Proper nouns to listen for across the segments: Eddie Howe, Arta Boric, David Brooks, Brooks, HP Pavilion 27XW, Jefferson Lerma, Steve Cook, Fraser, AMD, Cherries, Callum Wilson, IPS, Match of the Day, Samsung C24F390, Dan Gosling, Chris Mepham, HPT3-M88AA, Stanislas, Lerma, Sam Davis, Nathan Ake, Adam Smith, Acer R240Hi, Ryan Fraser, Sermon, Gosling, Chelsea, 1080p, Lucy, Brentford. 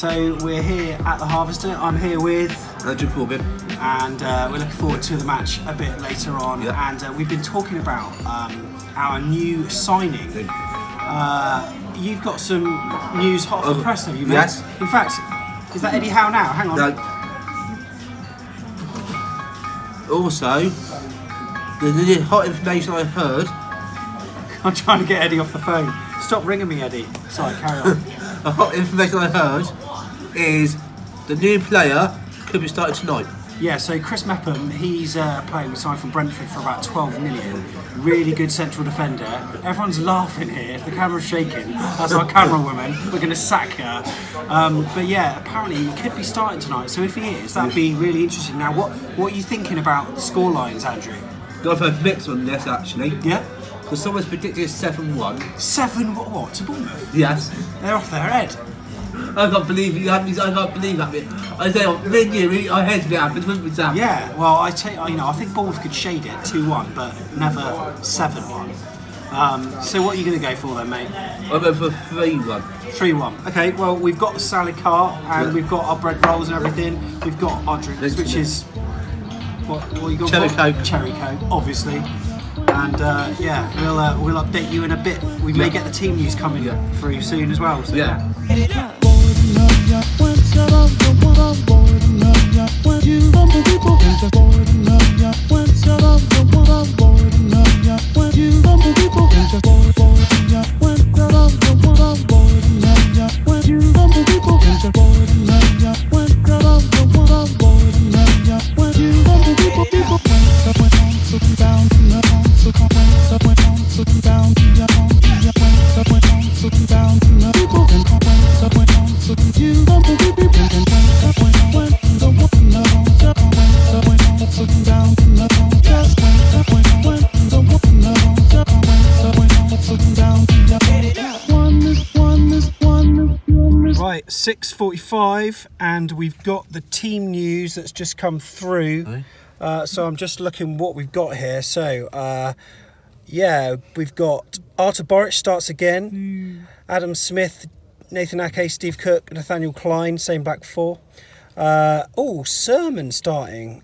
So we're here at the Harvester. I'm here with Andrew Corbin, and we're looking forward to the match a bit later on. Yep. And we've been talking about our new signing. You've got some news hot off the press, have you, mate? Yes. In fact, is that Eddie Howe now? Hang on. No. Also, the hot information I heard. I'm trying to get Eddie off the phone. Stop ringing me, Eddie. Sorry, carry on. The hot information I heard is the new player could be started tonight. Yeah, so Chris Mepham, he's playing, we signed from Brentford for about 12 million. Really good central defender. Everyone's laughing here. If the camera's shaking, that's our camera woman. We're going to sack her. But yeah, apparently he could be starting tonight. So if he is, that'd be really interesting. Now, what are you thinking about the score lines, Andrew? I've heard mixed on this, actually. Yeah? Because someone's predicted 7-1. 7-1? What? To Bournemouth? Yes. They're off their head. I can't believe it. I can't believe that bit. I say, mid-year, I hate it happens, wouldn't we, Sam? Yeah, well, I tell you, I think Bournemouth could shade it 2-1, but never 7-1. So what are you going to go for then, mate? I'm going for 3-1. 3-1. Okay, well, we've got the salad cart, and we've got our bread rolls and everything. We've got our drinks, which is... What you got? Cherry Coke. Cherry Coke, obviously. And yeah, we'll update you in a bit. We may get the team news coming through soon as well. So, Right, 6:45, and we've got the team news that's just come through. So I'm just looking what we've got here. So, yeah, we've got Arta Boric starts again. Adam Smith, Nathan Ake, Steve Cook, Nathaniel Klein, same back four. Sermon starting.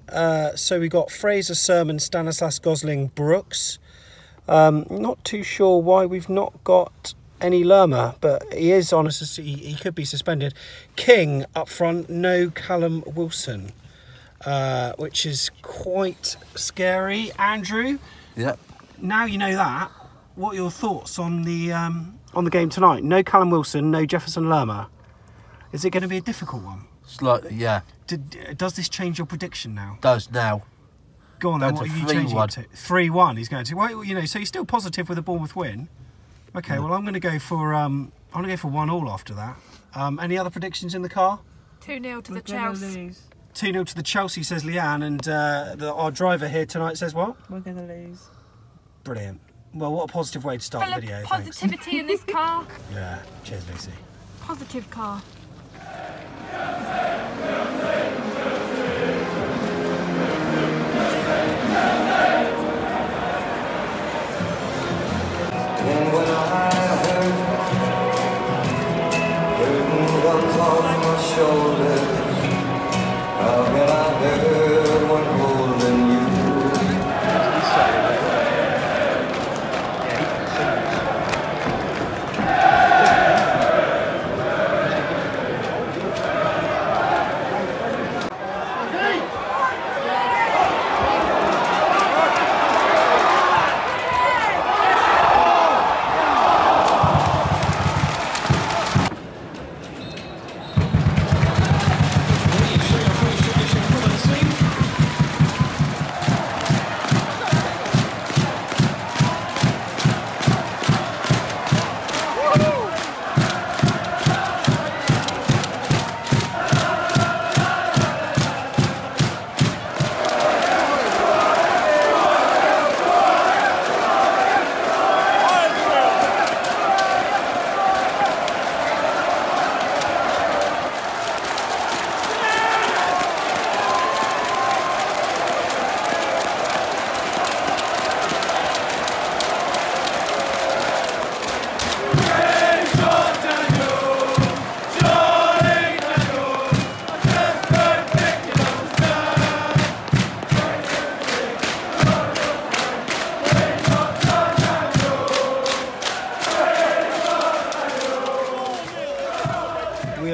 So we've got Fraser, Sermon, Stanislas, Gosling, Brooks. Not too sure why we've not got any Lerma, but he is on a, he could be suspended. King up front, no Callum Wilson. Which is quite scary, Andrew. Yep. Now you know that. What are your thoughts on the game tonight? No Callum Wilson, no Jefferson Lerma. Is it going to be a difficult one? Slightly, yeah. Does this change your prediction now? Does now. Go on, then. What are you changing it to? 3-1. He's going to. Well, you know, so you're still positive with a Bournemouth win. Okay. Well, I'm going to go for I'm going to go for 1-1 after that. Any other predictions in the car? 2-0 to the Chelsea. 2-0 to the Chelsea, says Leanne, and our driver here tonight says what? We're going to lose. Brilliant. Well, what a positive way to start the video. Positivity in this car. Yeah. Cheers, Lucy. Positive car.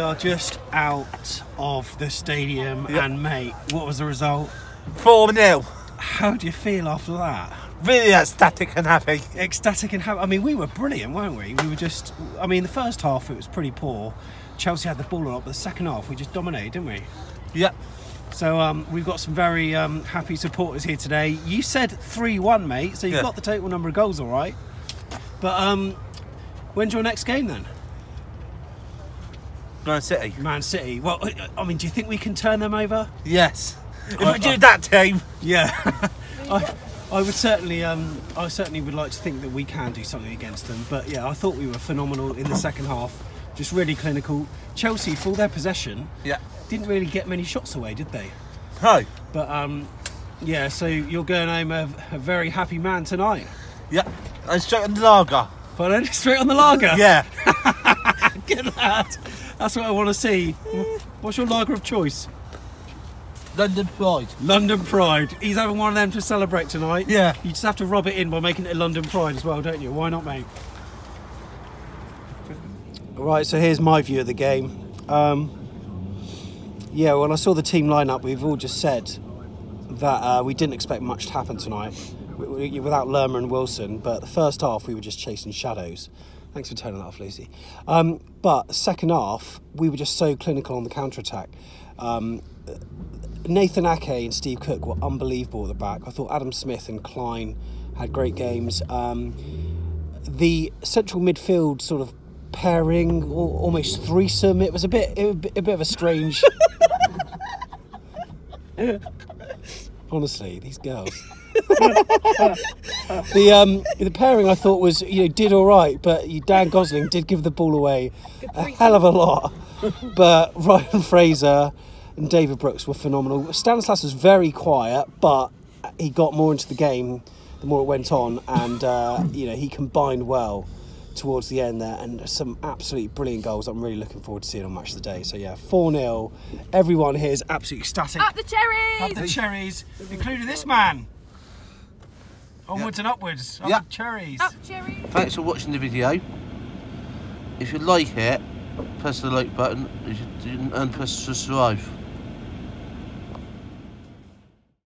are just out of the stadium, yep. And mate, what was the result? 4-0. How do you feel after that? Really ecstatic and happy. Ecstatic and happy. I mean, we were brilliant, weren't we? We were just, I mean, the first half it was pretty poor. Chelsea had the ball a lot, but the second half we just dominated, didn't we? Yep. So we've got some very happy supporters here today. You said 3-1, mate, so you've got the total number of goals, all right. But when's your next game then? Man City. Man City. Well, I mean, do you think we can turn them over? Yes. If we do that team. Yeah. I certainly would like to think that we can do something against them. But yeah, I thought we were phenomenal in the second half. Just really clinical. Chelsea, for their possession, didn't really get many shots away, did they? No. But yeah, so you're going home a very happy man tonight. Yeah. And straight on the lager. Pardon? Straight on the lager? Yeah. Good lad. That's what I want to see. What's your lager of choice? London Pride. London Pride. He's having one of them to celebrate tonight. Yeah. You just have to rub it in by making it a London Pride as well, don't you? Why not, mate? Right, so here's my view of the game. Yeah, when I saw the team lineup, we've all just said that we didn't expect much to happen tonight without Lerma and Wilson, but the first half we were just chasing shadows. Thanks for turning that off, Lucy. But the second half, we were just so clinical on the counter-attack. Nathan Ake and Steve Cook were unbelievable at the back. I thought Adam Smith and Klein had great games. The central midfield sort of pairing, or almost threesome, it was a bit of a strange... Honestly, these girls... the pairing I thought was, you know, did all right, but Dan Gosling did give the ball away a hell of a lot. But Ryan Fraser and David Brooks were phenomenal. Stanislas was very quiet, but he got more into the game the more it went on, and you know, he combined well towards the end there, and some absolutely brilliant goals. I'm really looking forward to seeing on Match of the Day. So yeah, 4-0. Everyone here is absolutely ecstatic. Up the Cherries! Up the Cherries, including this man. Onwards and upwards. Up the Cherries. Up Cherries. Thanks for watching the video. If you like it, press the like button, and press subscribe.